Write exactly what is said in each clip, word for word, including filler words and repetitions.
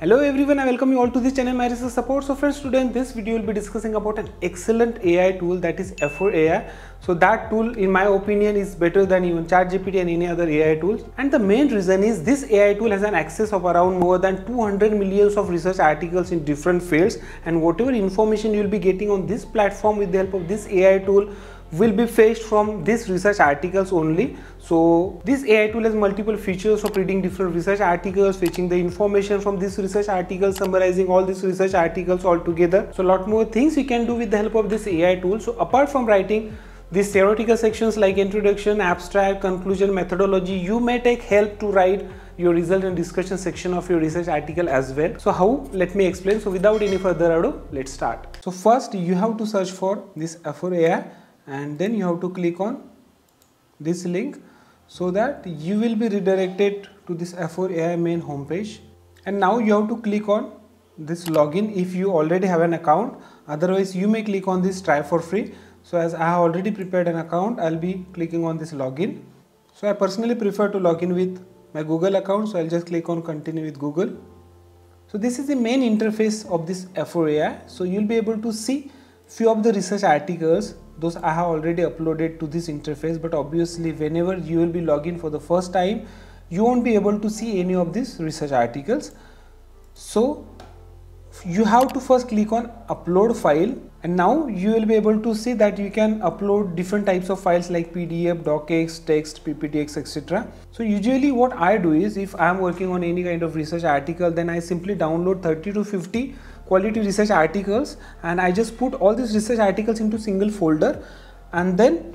Hello everyone, I welcome you all to this channel My Research Support. So friends, today in this video we'll be discussing about an excellent A I tool, that is Afforai. So that tool in my opinion is better than even ChatGPT and any other A I tools, and the main reason is this A I tool has an access of around more than two hundred millions of research articles in different fields, and whatever information you'll be getting on this platform with the help of this A I tool will be fetched from these research articles only. So this A I tool has multiple features of reading different research articles, fetching the information from these research articles, summarizing all these research articles all together. So a lot more things you can do with the help of this A I tool. So apart from writing these theoretical sections like introduction, abstract, conclusion, methodology, you may take help to write your result and discussion section of your research article as well. So how? Let me explain. So without any further ado, let's start. So first you have to search for this Afforai, and then you have to click on this link so that you will be redirected to this Afforai main homepage. And now you have to click on this login if you already have an account, otherwise you may click on this try for free. So as I have already prepared an account, I'll be clicking on this login. So I personally prefer to log in with my Google account, so I'll just click on continue with Google. So this is the main interface of this Afforai. So you'll be able to see few of the research articles, those I have already uploaded to this interface, but obviously whenever you will be logging for the first time, you won't be able to see any of these research articles. So you have to first click on upload file, and now you will be able to see that you can upload different types of files like P D F, docx, text, P P T X, et cetera. So usually what I do is, if I am working on any kind of research article, then I simply download thirty to fifty quality research articles, and I just put all these research articles into single folder. And then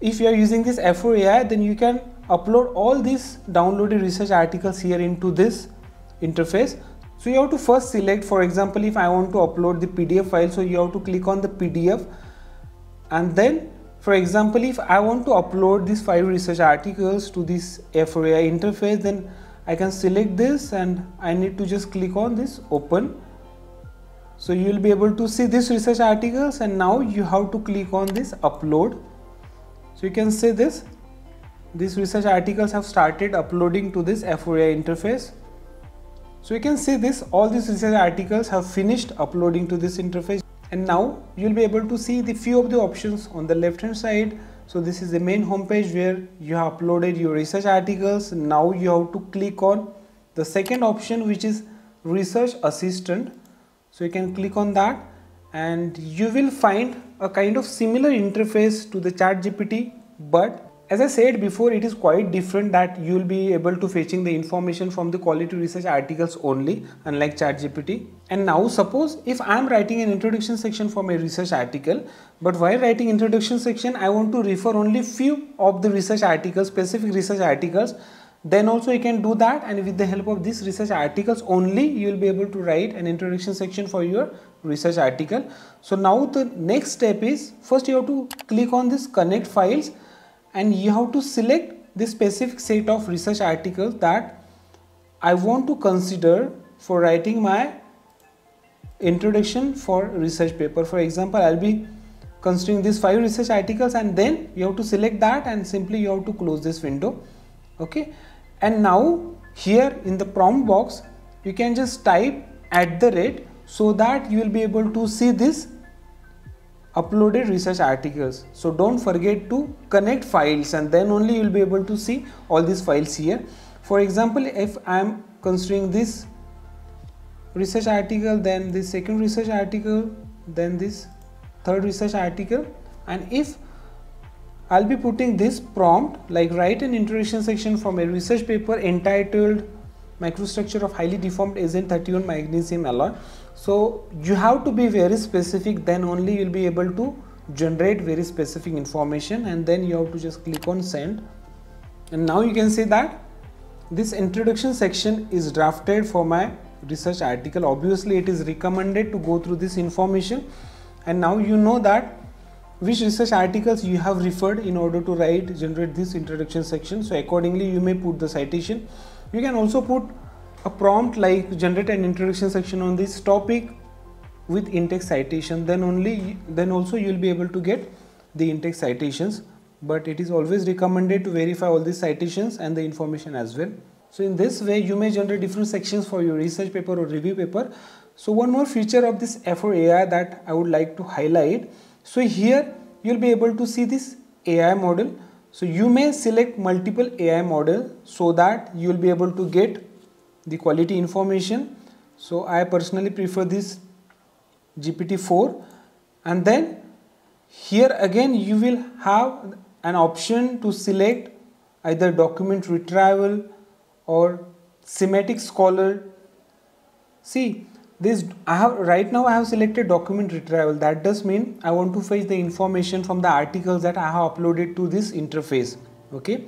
if you are using this Afforai, then you can upload all these downloaded research articles here into this interface. So you have to first select, for example, if I want to upload the P D F file, so you have to click on the P D F. And then, for example, if I want to upload these five research articles to this Afforai interface, then I can select this and I need to just click on this open. So you will be able to see these research articles, and now you have to click on this upload. So you can see this, these research articles have started uploading to this Afforai interface. So you can see this, all these research articles have finished uploading to this interface, and now you'll be able to see the few of the options on the left hand side. So this is the main homepage where you have uploaded your research articles. Now you have to click on the second option, which is Research Assistant. So you can click on that, and you will find a kind of similar interface to the ChatGPT, but as I said before, it is quite different, that you will be able to fetching the information from the quality research articles only, unlike ChatGPT. And now suppose if I am writing an introduction section for my research article, but while writing introduction section I want to refer only few of the research articles, specific research articles, then also you can do that, and with the help of these research articles only you will be able to write an introduction section for your research article. So now the next step is, first you have to click on this connect files, and you have to select the specific set of research articles that I want to consider for writing my introduction for research paper. For example, I'll be considering these five research articles, and then you have to select that, and simply you have to close this window. Okay, and now here in the prompt box you can just type at the rate, so that you will be able to see this uploaded research articles. So don't forget to connect files, and then only you'll be able to see all these files here. For example, if I'm considering this research article, then this second research article, then this third research article, and if I'll be putting this prompt like write an introduction section from a research paper entitled Microstructure of Highly Deformed Agent thirty-one Magnesium Alloy. So you have to be very specific, then only you'll be able to generate very specific information, and then you have to just click on send. And now you can see that this introduction section is drafted for my research article. Obviously it is recommended to go through this information, and now you know that which research articles you have referred in order to write generate this introduction section. So accordingly you may put the citation. You can also put a prompt like generate an introduction section on this topic with in-text citation, then only then also you will be able to get the in-text citations, but it is always recommended to verify all these citations and the information as well. So in this way, you may generate different sections for your research paper or review paper. So one more feature of this Afforai that I would like to highlight. So here you'll be able to see this A I model. So you may select multiple A I model so that you'll be able to get the quality information. So I personally prefer this G P T four, and then here again you will have an option to select either document retrieval or semantic scholar. See this, I have right now I have selected document retrieval. That does mean I want to fetch the information from the articles that I have uploaded to this interface. Okay,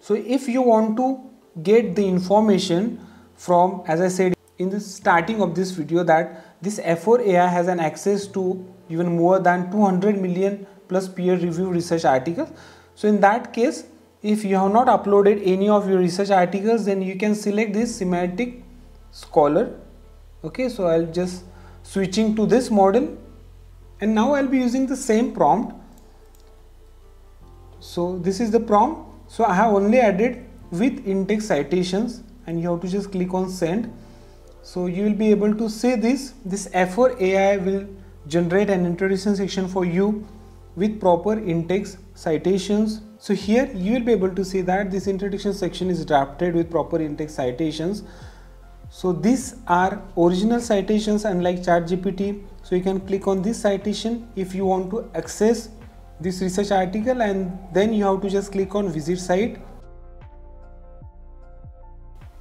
so if you want to get the information from, as I said in the starting of this video, that this Afforai has an access to even more than two hundred million plus peer review research articles. So in that case, if you have not uploaded any of your research articles, then you can select this semantic scholar. Okay, so I'll just switching to this model, and now I'll be using the same prompt. So this is the prompt. So I have only added with index citations, and you have to just click on send. So you will be able to see this. This Afforai will generate an introduction section for you with proper index citations. So here you will be able to see that this introduction section is drafted with proper index citations. So these are original citations, unlike ChatGPT. So you can click on this citation if you want to access this research article, and then you have to just click on visit site.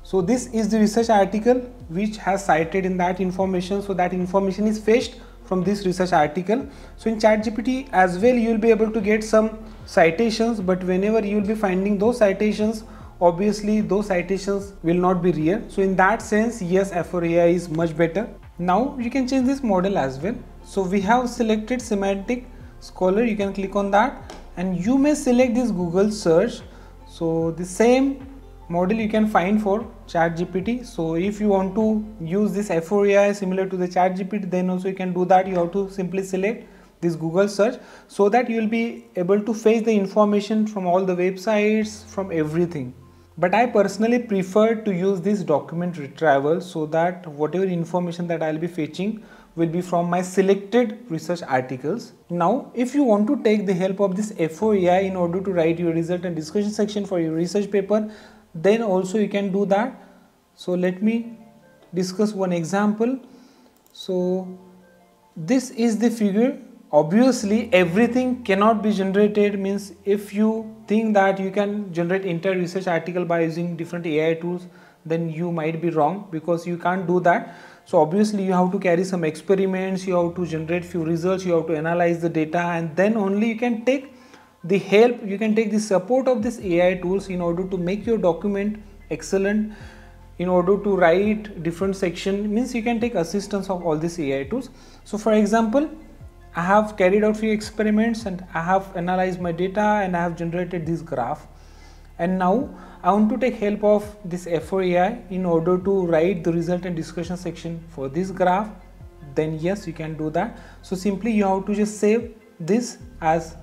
So this is the research article which has cited in that information. So that information is fetched from this research article. So in ChatGPT as well, you will be able to get some citations, but whenever you will be finding those citations, obviously those citations will not be real. So in that sense, yes, Afforai is much better. Now you can change this model as well. So we have selected semantic scholar. You can click on that, and you may select this Google search. So the same model you can find for ChatGPT. So if you want to use this Afforai similar to the ChatGPT, then also you can do that. You have to simply select this Google search so that you will be able to fetch the information from all the websites, from everything. But I personally prefer to use this document retrieval so that whatever information that I'll be fetching will be from my selected research articles. Now, if you want to take the help of this Afforai in order to write your result and discussion section for your research paper, then also you can do that. So let me discuss one example. So this is the figure. Obviously everything cannot be generated, means if you think that you can generate entire research article by using different A I tools, then you might be wrong, because you can't do that. So obviously you have to carry some experiments, you have to generate few results, you have to analyze the data, and then only you can take the help, you can take the support of this A I tools in order to make your document excellent, in order to write different section. Means you can take assistance of all these A I tools. So for example, I have carried out few experiments, and I have analyzed my data, and I have generated this graph. And now I want to take help of this Afforai in order to write the result and discussion section for this graph. Then yes, you can do that. So simply you have to just save this as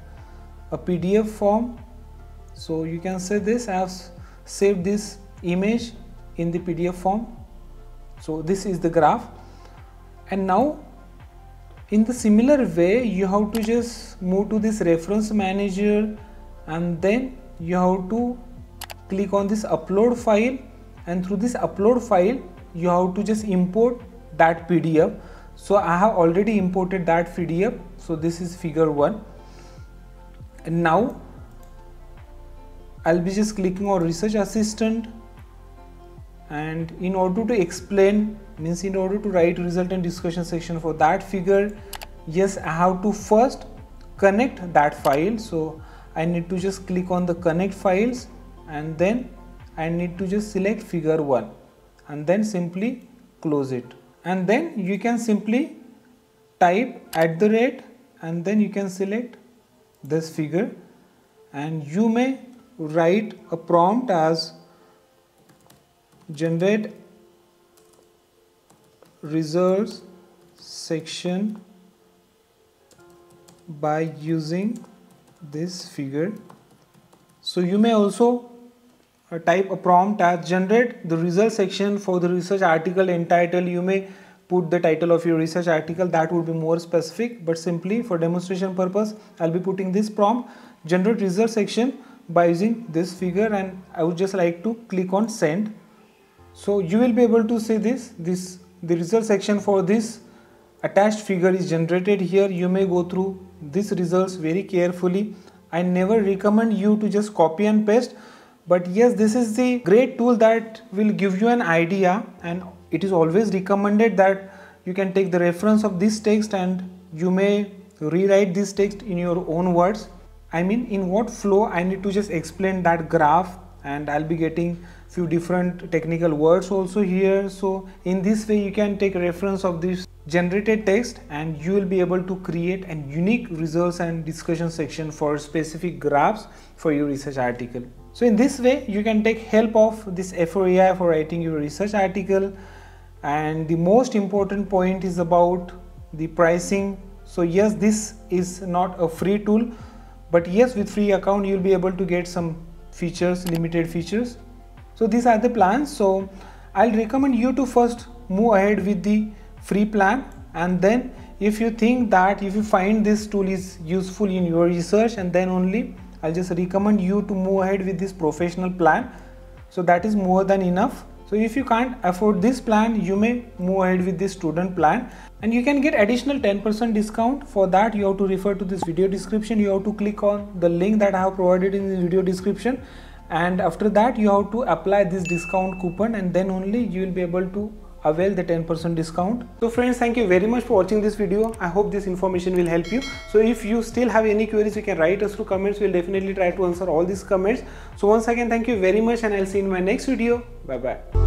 a P D F form. So you can say this, I have saved this image in the P D F form. So this is the graph. And now in the similar way, you have to just move to this reference manager, and then you have to click on this upload file, and through this upload file you have to just import that P D F. So I have already imported that P D F. So this is figure one. And now I'll be just clicking on Research Assistant, and in order to explain, means in order to write result and discussion section for that figure, yes, I have to first connect that file. So I need to just click on the connect files, and then I need to just select figure one, and then simply close it. And then you can simply type at the rate, and then you can select this figure, and you may write a prompt as generate results section by using this figure. So you may also uh, type a prompt as generate the result section for the research article entitled. You may put the title of your research article, that would be more specific, but simply for demonstration purpose I'll be putting this prompt, generate result section, by using this figure, and I would just like to click on send. So you will be able to see this this the result section for this attached figure is generated here. You may go through these results very carefully. I never recommend you to just copy and paste, but yes, this is the great tool that will give you an idea, and it is always recommended that you can take the reference of this text and you may rewrite this text in your own words. I mean, in what flow I need to just explain that graph, and I'll be getting few different technical words also here. So in this way you can take reference of this generated text and you will be able to create a unique results and discussion section for specific graphs for your research article. So in this way you can take help of this Afforai for writing your research article. And the most important point is about the pricing. So yes, this is not a free tool, but yes, with free account you'll be able to get some features, limited features. So these are the plans. So I'll recommend you to first move ahead with the free plan, and then if you think that if you find this tool is useful in your research, and then only I'll just recommend you to move ahead with this professional plan. So that is more than enough. So if you can't afford this plan, you may move ahead with this student plan, and you can get additional ten percent discount. For that you have to refer to this video description. You have to click on the link that I have provided in the video description, and after that you have to apply this discount coupon, and then only you will be able to avail the ten percent discount. So friends, thank you very much for watching this video. I hope this information will help you. So if you still have any queries, you can write us through comments. We'll definitely try to answer all these comments. So once again, thank you very much, and I'll see you in my next video. Bye bye.